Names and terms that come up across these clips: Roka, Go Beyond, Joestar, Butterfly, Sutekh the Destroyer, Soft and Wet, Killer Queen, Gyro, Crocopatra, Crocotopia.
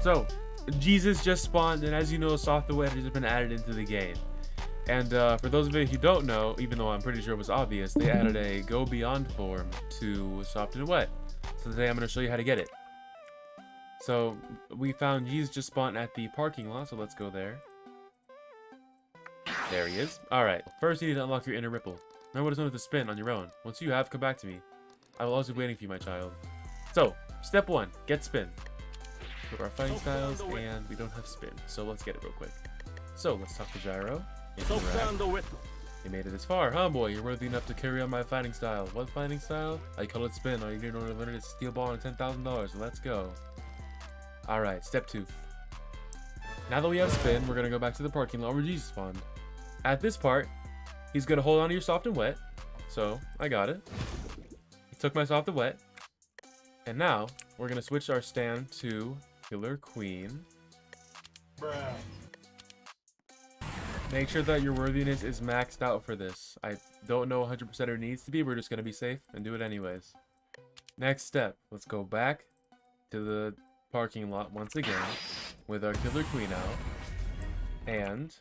So Jesus just spawned, and as you know, Soft and Wet has just been added into the game. And for those of you who don't know, even though I'm pretty sure it was obvious, they added a Go Beyond form to Soft and Wet. So today I'm going to show you how to get it. So we found Jesus just spawned at the parking lot, so let's go there. There he is. Alright, first you need to unlock your inner ripple. Remember to spin on your own. Once you have, come back to me. I will always be waiting for you, my child. So, step one, get spin. Our fighting styles, and we don't have spin, so let's get it real quick. So let's talk to Gyro. You made it this far, huh, boy? You're worthy enough to carry on my fighting style. What fighting style? I call it spin. All you need in order to learn it is steel ball and $10,000. Let's go. All right, step two. Now that we have spin, we're gonna go back to the parking lot where Jesus spawned. At this part, he's gonna hold on to your Soft and Wet. So I got it. He took my Soft and Wet, and now we're gonna switch our stand to Killer Queen. Bruh. Make sure that your worthiness is maxed out for this. I don't know 100% it needs to be. We're just going to be safe and do it anyways. Next step. Let's go back to the parking lot once again with our Killer Queen out. And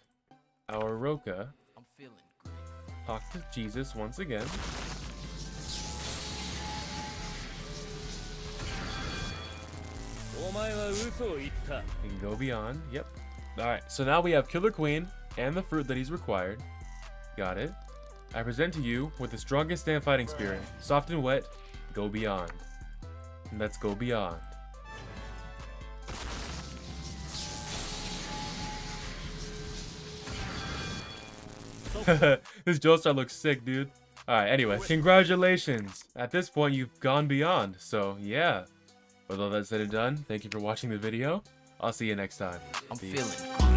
our Roka. I'm feeling great. Talk to Jesus once again. You can go beyond. Yep. Alright, so now we have Killer Queen and the fruit that he's required. Got it. I present to you with the strongest damn fighting spirit. Soft and Wet, Go Beyond. And let's go beyond. This Joestar looks sick, dude. Alright, anyway. Congratulations. At this point, you've gone beyond. So, yeah. With all that said and done, thank you for watching the video. I'll see you next time. I'm feeling